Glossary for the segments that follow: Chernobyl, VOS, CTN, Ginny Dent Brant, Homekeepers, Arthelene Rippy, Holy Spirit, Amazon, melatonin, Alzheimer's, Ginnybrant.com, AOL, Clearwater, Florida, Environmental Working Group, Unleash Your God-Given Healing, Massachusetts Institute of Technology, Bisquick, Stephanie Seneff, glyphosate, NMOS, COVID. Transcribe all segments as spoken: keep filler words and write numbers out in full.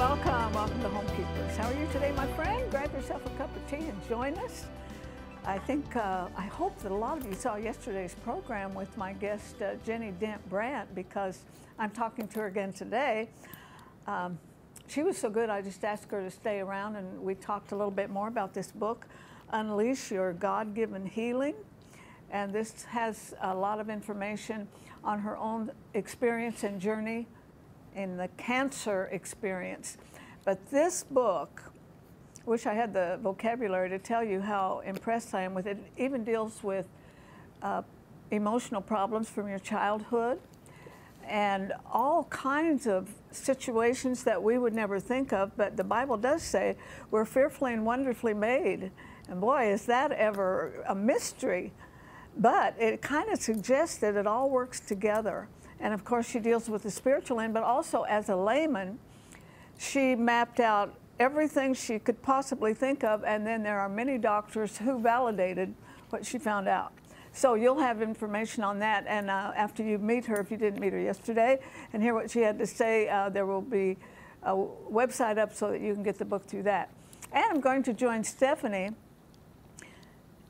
Welcome, welcome to Homekeepers. How are you today, my friend? Grab yourself a cup of tea and join us. I think, uh, I hope that a lot of you saw yesterday's program with my guest, uh, Ginny Dent Brant, because I'm talking to her again today. Um, she was so good, I just asked her to stay around, and we talked a little bit more about this book, Unleash Your God-Given Healing. And this has a lot of information on her own experience and journey in the cancer experience. But this book, wish I had the vocabulary to tell you how impressed I am with it. It even deals with uh, emotional problems from your childhood and all kinds of situations that we would never think of. But the Bible does say we're fearfully and wonderfully made. And boy, is that ever a mystery. But it kind of suggests that it all works together. And of course, she deals with the spiritual end, but also as a layman, she mapped out everything she could possibly think of, and then there are many doctors who validated what she found out. So you'll have information on that, and uh, after you meet her, if you didn't meet her yesterday, and hear what she had to say, uh, there will be a website up so that you can get the book through that. And I'm going to join Stephanie.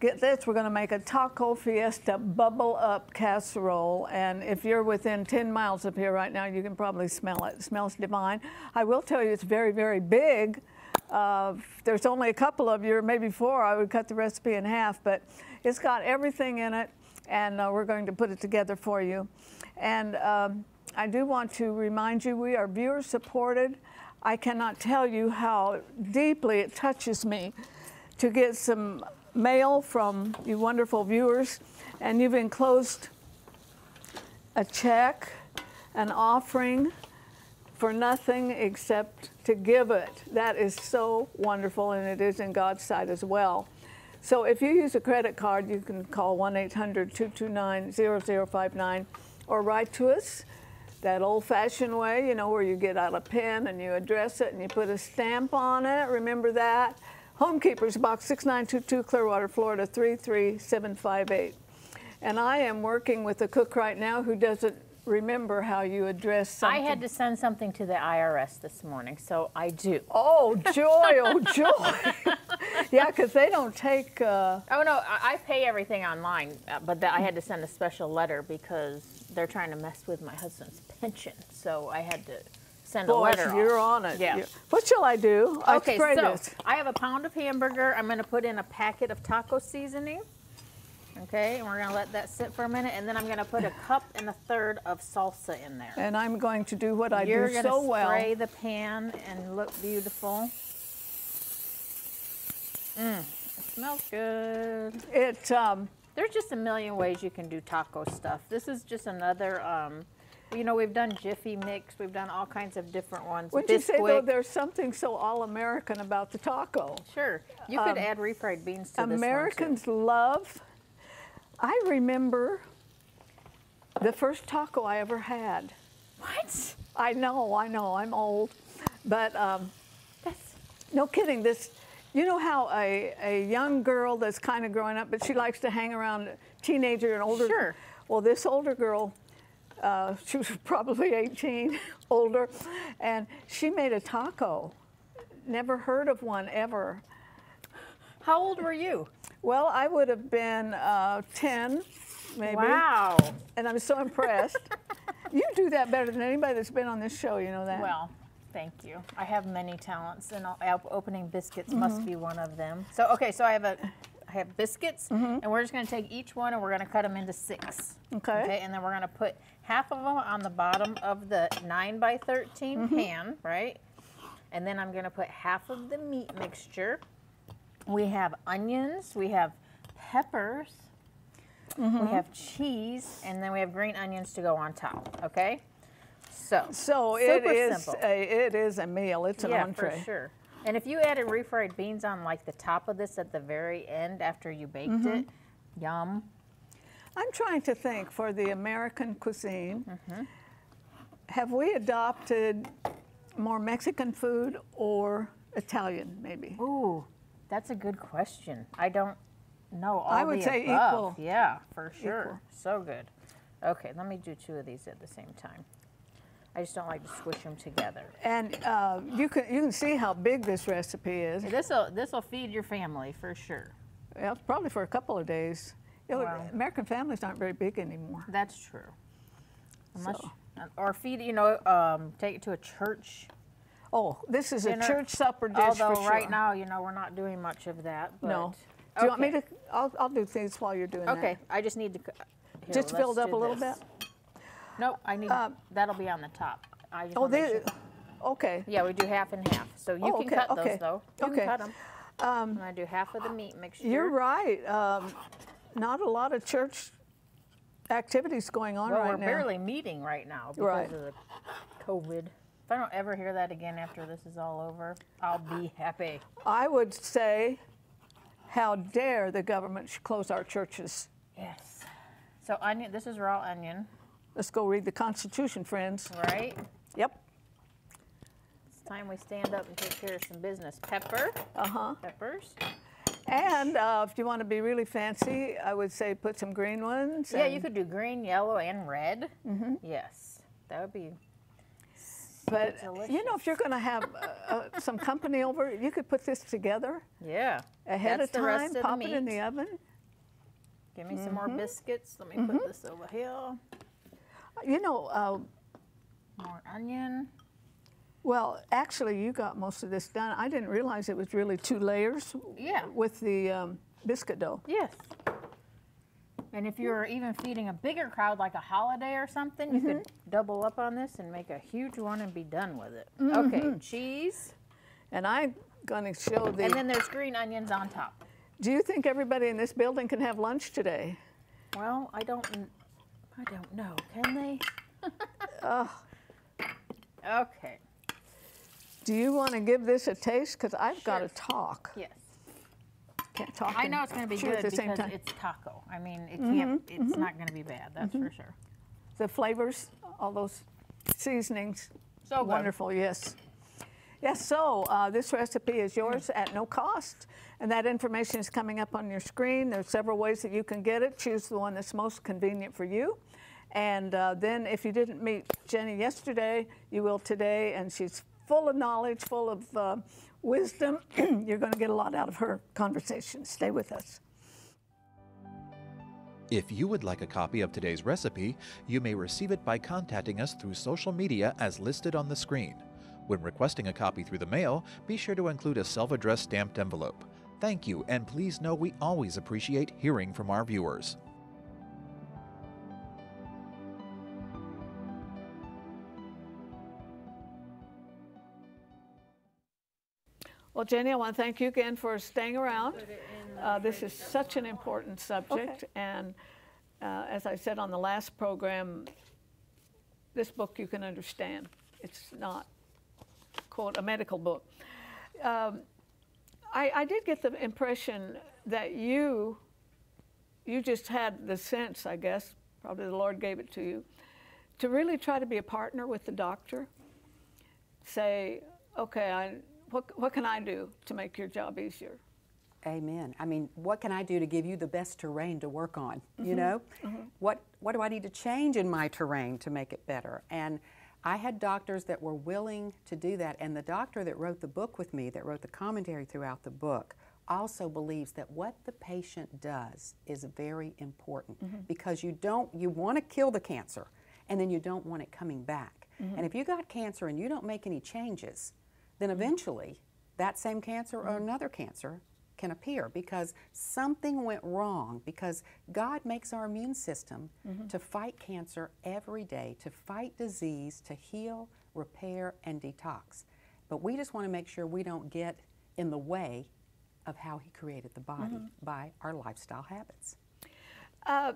Get this, we're going to make a taco fiesta bubble up casserole, and if you're within ten miles of here right now, you can probably smell it. It smells divine. I will tell you it's very, very big. Uh, there's only a couple of you, or maybe four. I would cut the recipe in half, but it's got everything in it, and uh, we're going to put it together for you. And um, I do want to remind you, we are viewer supported. I cannot tell you how deeply it touches me to get some mail from you wonderful viewers, and you've enclosed a check, an offering for nothing except to give it. That is so wonderful, and it is in God's sight as well. So if you use a credit card, you can call one eight hundred, two two nine, zero zero five nine or write to us that old-fashioned way, you know, where you get out a pen and you address it and you put a stamp on it. Remember that. Homekeepers, Box six nine two two, Clearwater, Florida, three three seven five eight. And I am working with a cook right now who doesn't remember how you address something. I had to send something to the I R S this morning, so I do. Oh, joy, oh, joy. Yeah, because they don't take... Uh... Oh, no, I, I pay everything online, but the, I had to send a special letter because they're trying to mess with my husband's pension, so I had to... Send Boy, a letter you're off. on it. Yeah. What shall I do? I okay, so it. I have a pound of hamburger. I'm going to put in a packet of taco seasoning. Okay, and we're going to let that sit for a minute, and then I'm going to put a cup and a third of salsa in there. And I'm going to do what I you're do so well. You're going to spray the pan and look beautiful. Mmm, it smells good. It. Um, There's just a million ways you can do taco stuff. This is just another. Um, You know, we've done Jiffy Mix. We've done all kinds of different ones. Wouldn't Bisquick. You say, though, there's something so all-American about the taco? Sure. You um, could add refried beans to Americans this one, too. Love. I remember the first taco I ever had. What? I know, I know. I'm old. But um, that's... no kidding. This, you know how a, a young girl that's kind of growing up, but she likes to hang around a teenager and older. Sure. Well, this older girl... Uh, she was probably eighteen, older, and she made a taco. Never heard of one ever. How old were you? Well, I would have been uh, ten, maybe. Wow. And I'm so impressed. You do that better than anybody that's been on this show, you know that. Well, thank you. I have many talents, and opening biscuits mm-hmm. must be one of them. So, okay, so I have a... I have biscuits, mm-hmm. and we're just going to take each one and we're going to cut them into six. Okay. Okay. And then we're going to put half of them on the bottom of the nine by thirteen mm-hmm. pan, right? And then I'm going to put half of the meat mixture. We have onions, we have peppers, mm-hmm. we have cheese, and then we have green onions to go on top, okay? So, so it is a, it is a meal. It's an yeah, entree. Yeah, for sure. And if you added refried beans on like the top of this at the very end after you baked mm-hmm. it, yum. I'm trying to think for the American cuisine, mm-hmm. have we adopted more Mexican food or Italian maybe? Ooh, that's a good question. I don't know all I would the say above. Equal. Yeah, for sure. Equal. So good. Okay, let me do two of these at the same time. I just don't like to squish them together. And uh, you can you can see how big this recipe is. This'll this'll feed your family for sure. Yeah, probably for a couple of days. Wow. American families aren't very big anymore. That's true. Unless, so. Or feed you know um, take it to a church. Oh, this is dinner. A church supper dish. Although for sure. right now, you know, we're not doing much of that. But no. Do you okay. want me to? I'll, I'll do things while you're doing okay. that. Okay. I just need to. Here, just build up a little this. bit. No, I need. Uh, that'll be on the top. I just oh, they. Okay. Yeah, we do half and half. So you oh, can okay, cut okay. those though. You okay. can cut them. Um, I'm gonna do half of the meat mixture. You're right. Um, not a lot of church activities going on well, right we're now. We're barely meeting right now because right. of the COVID. If I don't ever hear that again after this is all over, I'll be happy. I would say, how dare the government close our churches. Yes. So onion, this is raw onion. Let's go read the Constitution, friends. Right? Yep. It's time we stand up and take care of some business. Pepper. Uh-huh. Peppers. And uh, if you want to be really fancy, I would say put some green ones. Yeah, you could do green, yellow, and red. Mm-hmm. Yes. That would be... But, you know, if you're going to have uh, uh, some company over, you could put this together. Yeah. Ahead of time, pop it in the oven. Give me mm-hmm. some more biscuits. Let me mm-hmm. put this over here. You know. Uh, more onion. Well, actually, you got most of this done. I didn't realize it was really two layers yeah. with the um, biscuit dough. Yes. And if you're even feeding a bigger crowd, like a holiday or something, you mm-hmm. could double up on this and make a huge one and be done with it. Mm-hmm. Okay, cheese. And I'm going to show the... And then there's green onions on top. Do you think everybody in this building can have lunch today? Well, I don't, I don't know. Can they? Oh. Okay. Do you want to give this a taste? Because I've sure. got to talk. Yes. I know it's going to be good because it's taco. I mean, it can't, mm-hmm. it's mm-hmm. not going to be bad, that's mm-hmm. for sure. The flavors, all those seasonings, so wonderful, good. yes. Yes, so uh, this recipe is yours mm-hmm. at no cost, and that information is coming up on your screen. There's several ways that you can get it. Choose the one that's most convenient for you. And uh, then if you didn't meet Jenny yesterday, you will today, and she's full of knowledge, full of uh, wisdom. You're going to get a lot out of her conversation. Stay with us. If you would like a copy of today's recipe, you may receive it by contacting us through social media as listed on the screen. When requesting a copy through the mail, be sure to include a self-addressed stamped envelope. Thank you, and please know we always appreciate hearing from our viewers. Well, Jenny, I want to thank you again for staying around. Uh, this is such an important subject. Okay. And uh, as I said on the last program, this book you can understand. It's not, quote, a medical book. Um, I, I did get the impression that you, you just had the sense, I guess, probably the Lord gave it to you, to really try to be a partner with the doctor. Say, okay, I... What, what can I do to make your job easier? Amen. I mean, what can I do to give you the best terrain to work on? Mm-hmm. You know, mm-hmm. what what do I need to change in my terrain to make it better? And I had doctors that were willing to do that. And the doctor that wrote the book with me, that wrote the commentary throughout the book, also believes that what the patient does is very important mm-hmm. because you don't you want to kill the cancer, and then you don't want it coming back. Mm-hmm. And if you got cancer and you don't make any changes, then eventually that same cancer or another cancer can appear because something went wrong, because God makes our immune system mm-hmm. to fight cancer every day, to fight disease, to heal, repair, and detox. But we just want to make sure we don't get in the way of how He created the body mm-hmm. by our lifestyle habits. Uh,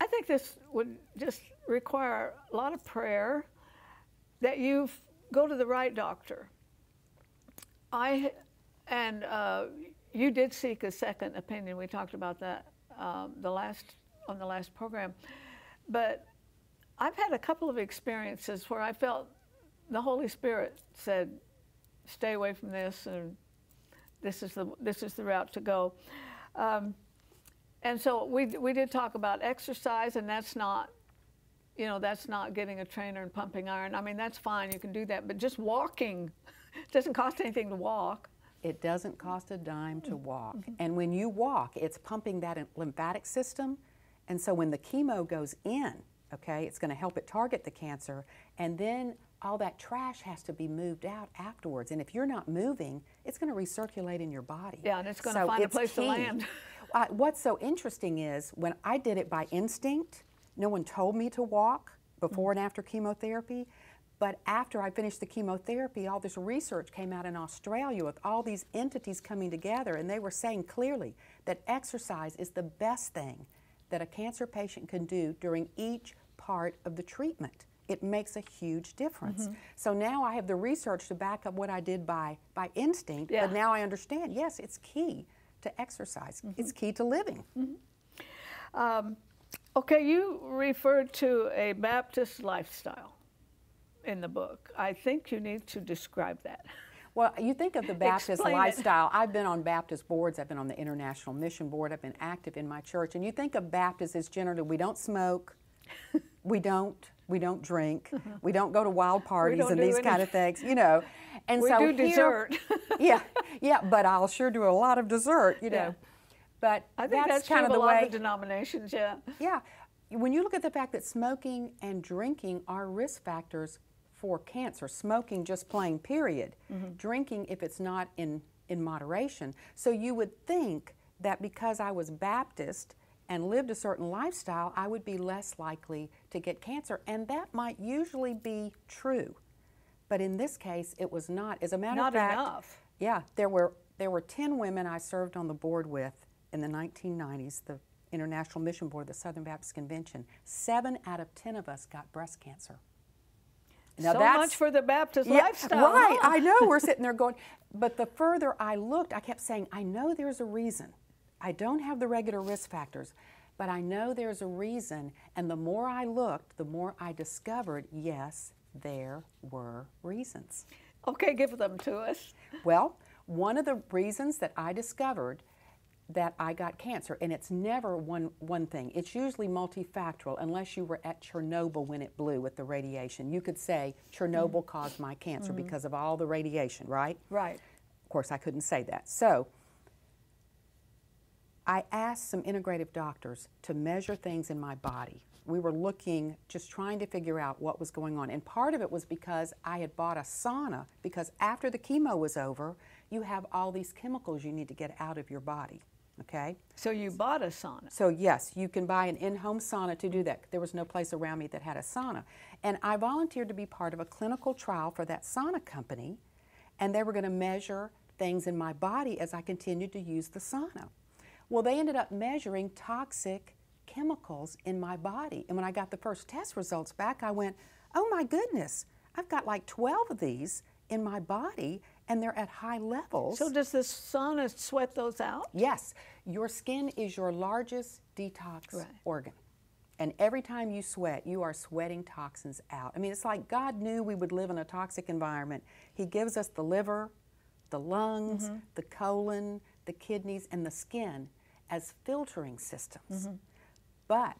I think this would just require a lot of prayer, that you've go to the right doctor. I and uh, you did seek a second opinion. We talked about that um, the last on the last program. But I've had a couple of experiences where I felt the Holy Spirit said, "Stay away from this, and this is the this is the route to go." Um, and so we we did talk about exercise, and that's not you know, that's not getting a trainer and pumping iron. I mean, that's fine, you can do that, but just walking, it doesn't cost anything to walk. It doesn't cost a dime to walk. Mm-hmm. And when you walk, it's pumping that lymphatic system. And so when the chemo goes in, okay, it's going to help it target the cancer. And then all that trash has to be moved out afterwards. And if you're not moving, it's going to recirculate in your body. Yeah, and it's going so to find a place key. to land. Uh, what's so interesting is when I did it by instinct, no one told me to walk before mm-hmm. and after chemotherapy. But after I finished the chemotherapy, all this research came out in Australia with all these entities coming together, and they were saying clearly that exercise is the best thing that a cancer patient can do during each part of the treatment. It makes a huge difference. Mm-hmm. So now I have the research to back up what I did by, by instinct, yeah. but now I understand, yes, it's key to exercise. Mm-hmm. It's key to living. Mm-hmm. um, okay, you referred to a Baptist lifestyle in the book. I think you need to describe that. Well, you think of the Baptist Explain lifestyle. It. I've been on Baptist boards. I've been on the International Mission Board. I've been active in my church. And you think of Baptists as generally, we don't smoke, we don't we don't drink, uh-huh. we don't go to wild parties and these any. kind of things, you know. And we so do here, dessert. yeah, yeah, but I'll sure do a lot of dessert, you know. Yeah. But I think that's, that's kind of the way. A lot of denominations, yeah. Yeah. When you look at the fact that smoking and drinking are risk factors for cancer, smoking just plain period, mm-hmm. drinking if it's not in, in moderation. So you would think that because I was Baptist and lived a certain lifestyle, I would be less likely to get cancer, and that might usually be true. But in this case, it was not. As a matter of fact, not enough. Yeah, there were, there were ten women I served on the board with in the nineteen nineties, the International Mission Board, the Southern Baptist Convention. Seven out of ten of us got breast cancer. Now so that's, much for the Baptist yeah, lifestyle. Right, huh? I know, we're sitting there going, but the further I looked, I kept saying, I know there's a reason. I don't have the regular risk factors, but I know there's a reason. And the more I looked, the more I discovered, yes, there were reasons. Okay, give them to us. Well, one of the reasons that I discovered that I got cancer, and it's never one one thing. It's usually multifactorial, unless you were at Chernobyl when it blew with the radiation. You could say Chernobyl mm. caused my cancer mm. because of all the radiation, right? Right. Of course, I couldn't say that. So I asked some integrative doctors to measure things in my body. We were looking, just trying to figure out what was going on. And part of it was because I had bought a sauna, because after the chemo was over, you have all these chemicals you need to get out of your body. Okay. So you bought a sauna. So yes, you can buy an in-home sauna to do that. There was no place around me that had a sauna. And I volunteered to be part of a clinical trial for that sauna company, and they were going to measure things in my body as I continued to use the sauna. Well, they ended up measuring toxic chemicals in my body. And when I got the first test results back, I went, oh my goodness, I've got like twelve of these in my body, and they're at high levels. So does the sauna sweat those out? Yes. Your skin is your largest detox right. organ. And every time you sweat, you are sweating toxins out. I mean, it's like God knew we would live in a toxic environment. He gives us the liver, the lungs, mm-hmm. the colon, the kidneys, and the skin as filtering systems. Mm-hmm. But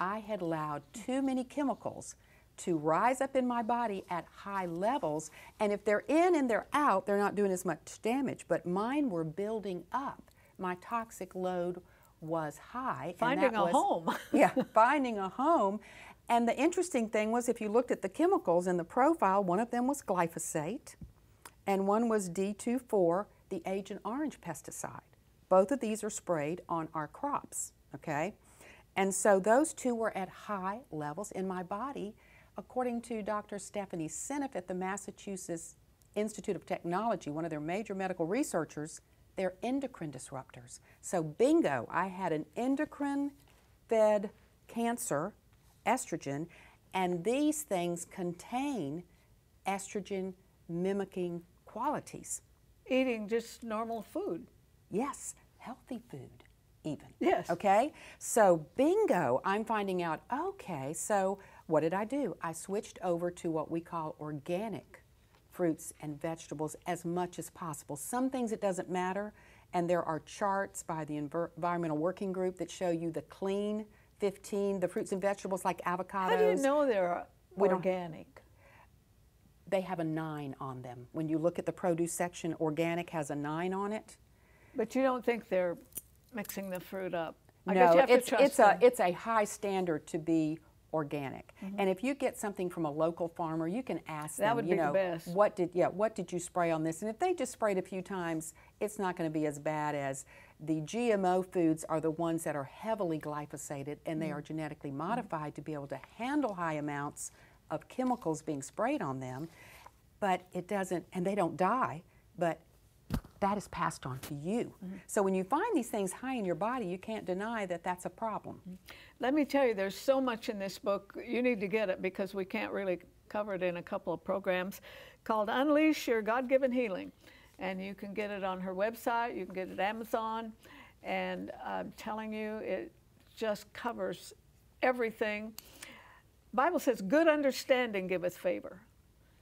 I had allowed too many chemicals to rise up in my body at high levels, and if they're in and they're out, they're not doing as much damage, but mine were building up. My toxic load was high. Finding and that a was, home. yeah, finding a home. And the interesting thing was, if you looked at the chemicals in the profile, one of them was glyphosate, and one was D two four, the Agent Orange pesticide. Both of these are sprayed on our crops, okay? And so those two were at high levels in my body. According to Doctor Stephanie Seneff at the Massachusetts Institute of Technology, one of their major medical researchers, they're endocrine disruptors. So bingo, I had an endocrine-fed cancer, estrogen, and these things contain estrogen-mimicking qualities. Eating just normal food. Yes, healthy food even. Yes. Okay? So bingo, I'm finding out, okay, so what did I do? I switched over to what we call organic fruits and vegetables as much as possible. Some things it doesn't matter, and there are charts by the Environmental Working Group that show you the clean fifteen, the fruits and vegetables like avocados. How do you know they're organic? They have a nine on them. When you look at the produce section, organic has a nine on it. But you don't think they're mixing the fruit up? I no, guess you have it's, to trust it's, a, it's a high standard to be organic. Mm-hmm. And if you get something from a local farmer, you can ask that them, would you be know, the best. What did, yeah, what did you spray on this? And if they just sprayed a few times, it's not going to be as bad as the G M O foods are the ones that are heavily glyphosated, and they mm-hmm. are genetically modified mm-hmm. to be able to handle high amounts of chemicals being sprayed on them, but it doesn't, and they don't die, but that is passed on to you. Mm-hmm. So when you find these things high in your body, you can't deny that that's a problem. Let me tell you, there's so much in this book. You need to get it because we can't really cover it in a couple of programs, called Unleash Your God-Given Healing. And you can get it on her website, you can get it at Amazon, and I'm telling you, it just covers everything. Bible says, good understanding giveth favor.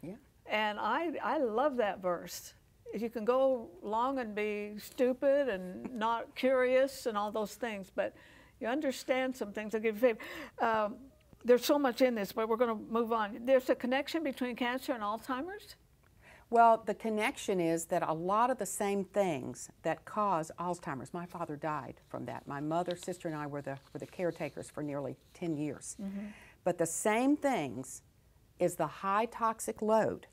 Yeah. And I, I love that verse. You can go long and be stupid and not curious and all those things, but you understand some things that give you favor. Um, there's so much in this, but we're going to move on. There's a connection between cancer and Alzheimer's? Well, the connection is that a lot of the same things that cause Alzheimer's. My father died from that. My mother, sister, and I were the, were the caretakers for nearly ten years. Mm-hmm. But the same things is the high toxic load.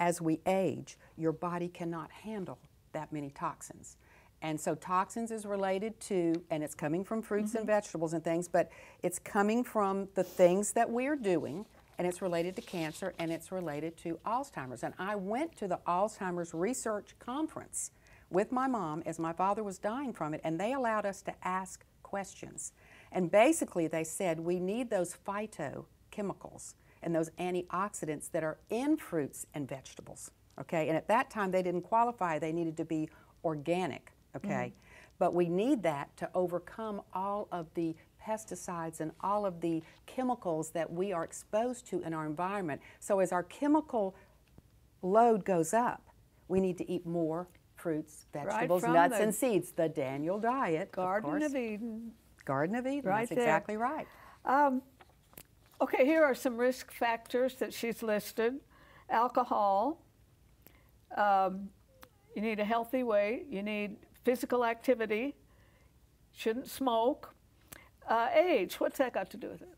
As we age, your body cannot handle that many toxins. And so toxins is related to, and it's coming from fruits mm-hmm. and vegetables and things, but it's coming from the things that we're doing, and it's related to cancer, and it's related to Alzheimer's. And I went to the Alzheimer's Research Conference with my mom as my father was dying from it, and they allowed us to ask questions. And basically they said, we need those phytochemicals and those antioxidants that are in fruits and vegetables, okay? And at that time they didn't qualify, they needed to be organic, okay? Mm-hmm. But we need that to overcome all of the pesticides and all of the chemicals that we are exposed to in our environment. So as our chemical load goes up, we need to eat more fruits, vegetables, right nuts, and seeds. The Daniel diet, Garden of, of Eden. Garden of Eden, right that's there. Exactly right. Um, okay, here are some risk factors that she's listed. Alcohol, um, you need a healthy weight, you need physical activity, shouldn't smoke. Uh, age, what's that got to do with it?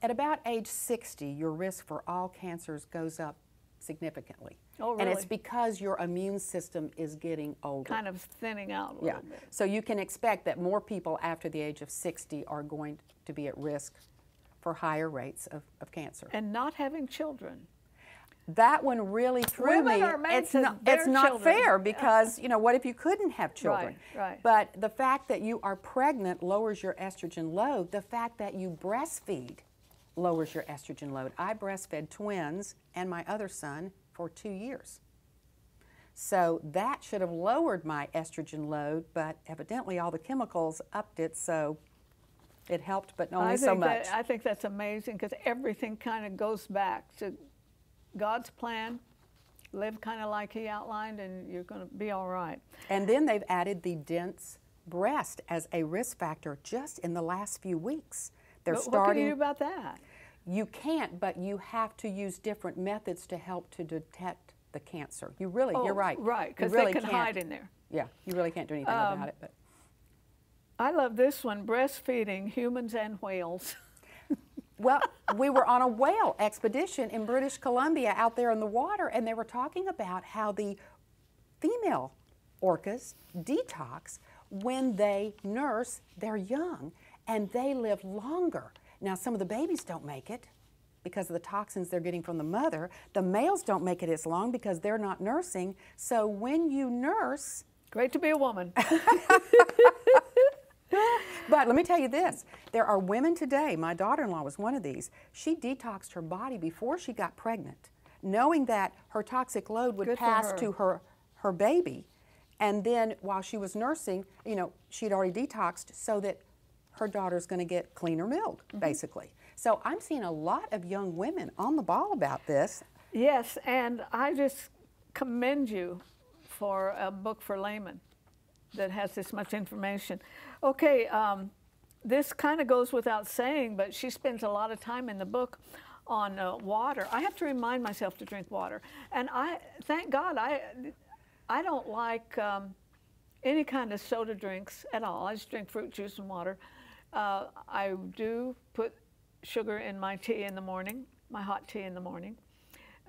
At about age sixty, your risk for all cancers goes up significantly. Oh, really? And it's because your immune system is getting older. Kind of thinning out a yeah. little bit. So you can expect that more people after the age of sixty are going to be at risk for higher rates of, of cancer. And not having children. That one really threw Women me. Are made it's to not, it's not fair because, you know, what if you couldn't have children? Right, right. But the fact that you are pregnant lowers your estrogen load. The fact that you breastfeed lowers your estrogen load. I breastfed twins and my other son for two years. So that should have lowered my estrogen load, but evidently all the chemicals upped it, so it helped, but only so much. That, I think that's amazing because everything kind of goes back to God's plan. Live kind of like He outlined and you're going to be all right. And then they've added the dense breast as a risk factor just in the last few weeks. They're but starting, what can you do about that? You can't, but you have to use different methods to help to detect the cancer. You really, oh, you're right. Right, because really they can hide in there. Yeah, you really can't do anything um, about it. But I love this one, breastfeeding humans and whales. Well, we were on a whale expedition in British Columbia out there in the water, and they were talking about how the female orcas detox when they nurse their young, and they live longer. Now, some of the babies don't make it because of the toxins they're getting from the mother. The males don't make it as long because they're not nursing. So when you nurse... Great to be a woman. But let me tell you this. There are women today, my daughter-in-law was one of these, she detoxed her body before she got pregnant, knowing that her toxic load would Good pass her. to her, her baby. And then while she was nursing, you know, she'd already detoxed so that her daughter's going to get cleaner milk, mm-hmm. basically. So I'm seeing a lot of young women on the ball about this. Yes, and I just commend you for a book for laymen that has this much information. Okay, um, this kind of goes without saying, but she spends a lot of time in the book on uh, water. I have to remind myself to drink water. And I, thank God, I, I don't like um, any kind of soda drinks at all. I just drink fruit juice and water. Uh, I do put sugar in my tea in the morning, my hot tea in the morning.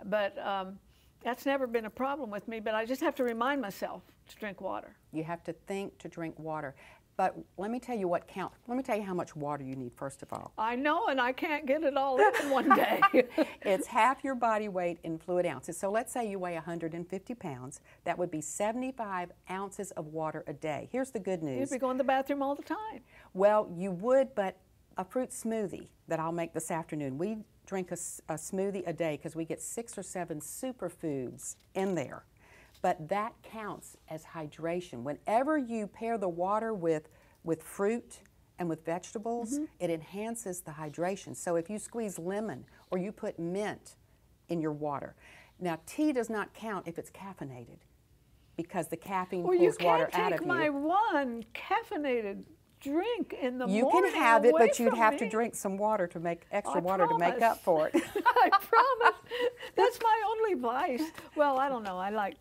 But um, that's never been a problem with me, but I just have to remind myself to drink water. You have to think to drink water. But let me tell you what count. Let me tell you how much water you need, first of all. I know, and I can't get it all in one day. It's half your body weight in fluid ounces. So let's say you weigh one hundred fifty pounds. That would be seventy-five ounces of water a day. Here's the good news. You'd be going to the bathroom all the time. Well, you would, but a fruit smoothie that I'll make this afternoon. We drink a, a smoothie a day because we get six or seven superfoods in there. But that counts as hydration. Whenever you pair the water with, with fruit and with vegetables, mm-hmm. it enhances the hydration. So if you squeeze lemon or you put mint in your water. Now, tea does not count if it's caffeinated because the caffeine well, pulls water out of you. Well, you can't take my one caffeinated drink in the you morning. You can have it, but you'd have me. to drink some water to make extra I water promise. to make up for it. I promise. That's my only vice. Well, I don't know. I like...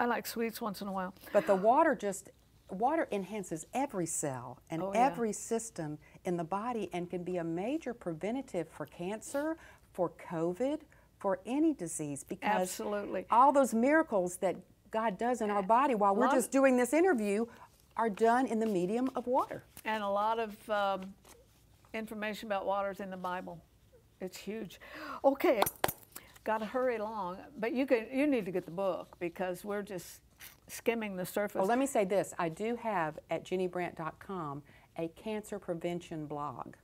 I like sweets once in a while. But the water just, water enhances every cell and oh, every yeah. system in the body and can be a major preventative for cancer, for COVID, for any disease because Absolutely. all those miracles that God does in our body while we're just doing this interview are done in the medium of water. And a lot of um, information about water is in the Bible. It's huge. Okay. Got to hurry along, but you can, you need to get the book because we're just skimming the surface. Well, let me say this. I do have at Ginny Brant dot com a cancer prevention blog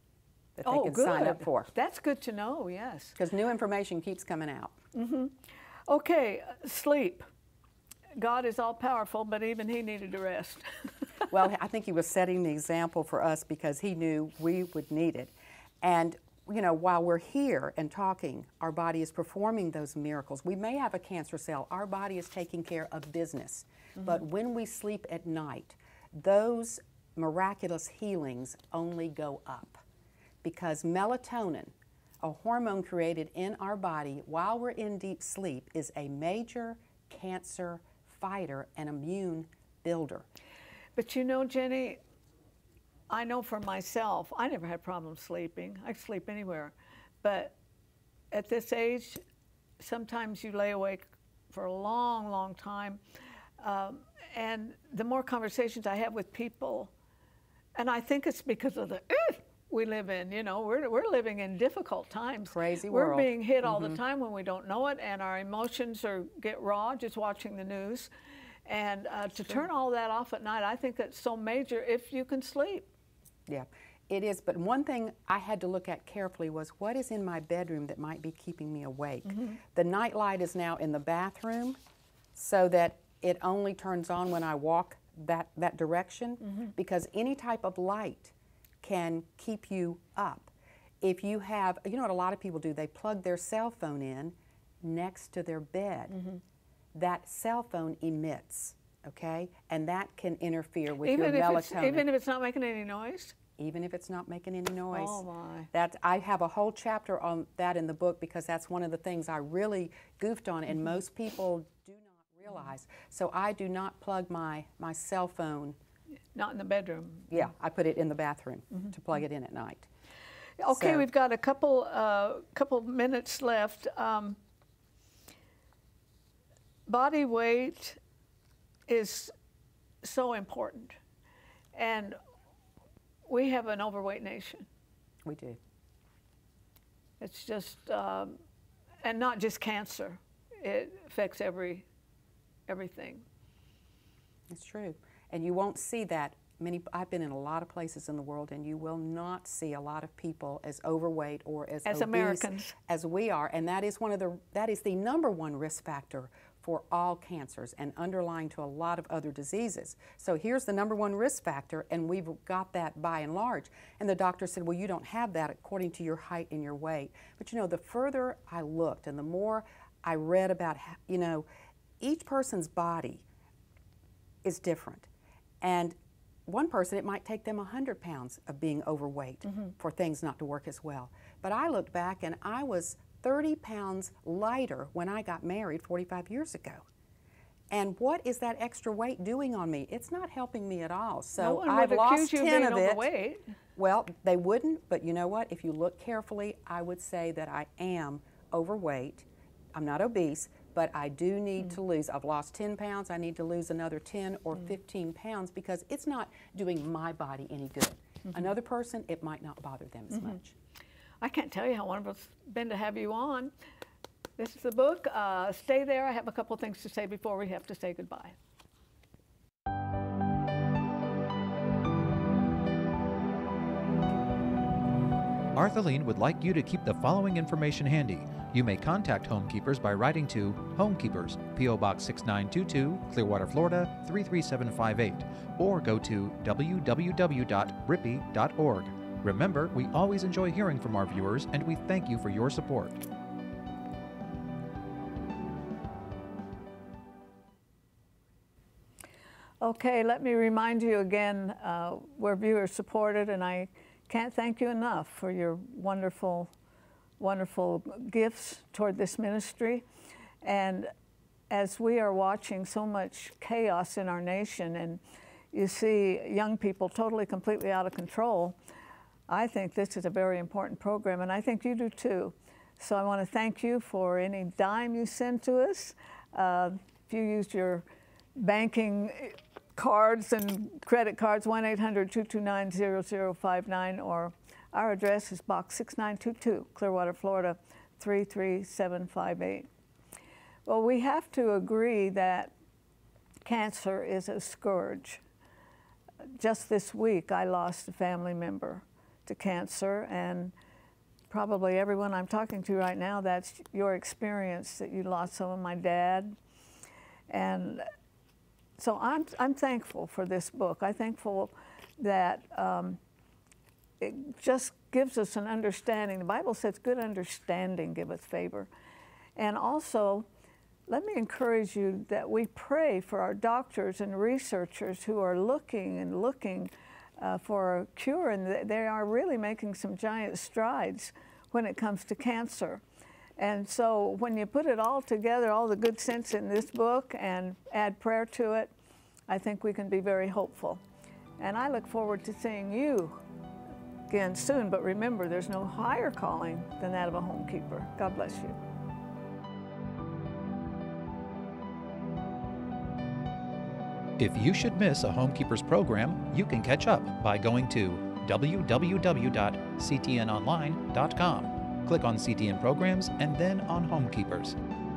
that they oh, can good. sign up for. That's good to know, yes. Because new information keeps coming out. Mm-hmm. Okay, sleep. God is all-powerful, but even he needed to rest. Well, I think he was setting the example for us because he knew we would need it. And you know, while we're here and talking, our body is performing those miracles. We may have a cancer cell. Our body is taking care of business. Mm-hmm. But when we sleep at night, those miraculous healings only go up because melatonin, a hormone created in our body while we're in deep sleep, is a major cancer fighter and immune builder. But you know, Jenny, I know for myself, I never had problems sleeping. I could sleep anywhere. But at this age, sometimes you lay awake for a long, long time. Um, and the more conversations I have with people, and I think it's because of the earth we live in, you know, we're, we're living in difficult times. Crazy world. We're being hit all mm-hmm. the time when we don't know it, and our emotions are get raw just watching the news. And uh, to turn all that off at night, I think that's so major if you can sleep. Yeah, it is. But one thing I had to look at carefully was what is in my bedroom that might be keeping me awake. Mm-hmm. The night light is now in the bathroom so that it only turns on when I walk that, that direction mm-hmm. because any type of light can keep you up. If you have, you know what a lot of people do, they plug their cell phone in next to their bed. Mm-hmm. That cell phone emits, okay? And that can interfere with even your melatonin. Even if it's not making any noise? Even if it's not making any noise. Oh, my. That, I have a whole chapter on that in the book because that's one of the things I really goofed on, and most people do not realize. So I do not plug my, my cell phone. Not in the bedroom. Yeah, I put it in the bathroom mm-hmm. to plug it in at night. Okay, so. We've got a couple, uh, couple minutes left. Um, Body weight is so important, and we have an overweight nation. We do. It's just, um, and not just cancer. It affects every, everything. It's true, and you won't see that. Many, I've been in a lot of places in the world, and you will not see a lot of people as overweight or as, as obese Americans as we are, and that is one of the that is the number one risk factor for all cancers and underlying to a lot of other diseases. So here's the number one risk factor, and we've got that by and large. And the doctor said, well, you don't have that according to your height and your weight. But you know, the further I looked and the more I read about, you know, each person's body is different. And one person, it might take them one hundred pounds of being overweight mm-hmm. for things not to work as well. But I looked back and I was thirty pounds lighter when I got married forty-five years ago. And what is that extra weight doing on me? It's not helping me at all. So no one I've would lost you ten of it. Overweight. Well, they wouldn't, but you know what? If you look carefully, I would say that I am overweight. I'm not obese, but I do need mm. to lose. I've lost ten pounds. I need to llose another ten or fifteen pounds because it's not doing my body any good. Mm-hmm. Another person, it might not bother them as mm-hmm. much. I can't tell you how wonderful it's been to have you on. This is the book. Uh, stay there. I have a couple things to say before we have to say goodbye. Artheline would like you to keep the following information handy. You may contact Homekeepers by writing to Homekeepers, P O Box six nine two two, Clearwater, Florida three three seven five eight, or go to w w w dot rippy dot org. Remember, we always enjoy hearing from our viewers, and we thank you for your support. Okay, let me remind you again, uh, we're viewer supported, and I can't thank you enough for your wonderful wonderful gifts toward this ministry. And as we are watching so much chaos in our nation, and you see young people totally, completely out of control, I think this is a very important program, and I think you do too. So I want to thank you for any dime you send to us. Uh, if you used your banking cards and credit cards, one eight hundred two two nine zero zero five nine, or our address is Box six nine two two, Clearwater, Florida three three seven five eight. Well, we have to agree that cancer is a scourge. Just this week, I lost a family member to cancer, and probably everyone I'm talking to right now, that's your experience, that you lost someone, my dad. And so I'm, I'm thankful for this book. I'm thankful that um, it just gives us an understanding. The Bible says, good understanding giveth favor. And also, let me encourage you that we pray for our doctors and researchers who are looking and looking uh, for a cure, and they are really making some giant strides when it comes to cancer. And so when you put it all together, all the good sense in this book, and add prayer to it, I think we can be very hopeful. And I look forward to seeing you again soon, but remember, there's no higher calling than that of a homekeeper. God bless you. If you should miss a Homekeepers program, you can catch up by going to w w w dot c t n online dot com. Click on C T N Programs and then on Homekeepers.